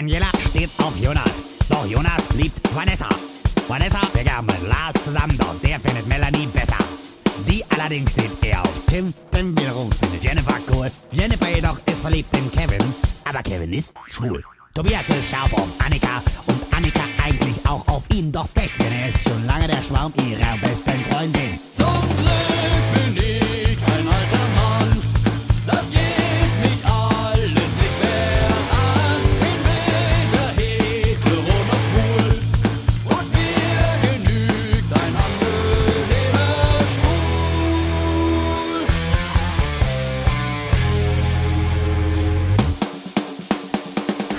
Daniela steht auf Jonas, doch Jonas liebt Vanessa. Vanessa, wir gehen mit Lars zusammen, doch der findet Melanie besser. Die allerdings steht eher auf Tim, Tim wiederum findet Jennifer cool. Jennifer jedoch ist verliebt in Kevin, aber Kevin ist schwul. Tobias ist scharf auf Annika und Annika eigentlich auch auf ihn, doch Pech, denn er ist schon lange der Schwarm ihrer besten Freundin. Zum Glück bin ich ein alter Mann, das geht mich alles nicht mehr an. Bin weder hetero noch schwul und mir genügt ein angenehmer Schwul.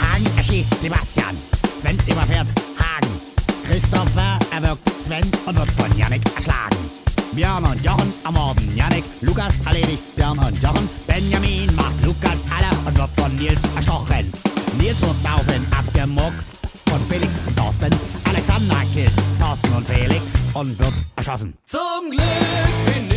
Hagen erschießt Sebastian, Sven überfährt Hagen. Christopher erwirkt Sven und wird von Jannik erschlagen. Björn und Jochen ermorden Jannik, Lukas erledigt Björn und Jochen. Benjamin macht Lukas alle und wird von Nils erstochen. Nils wird daraufhin abgemuckst von Felix und Thorsten. Alexander killt Thorsten und Felix und wird erschossen. Zum Glück bin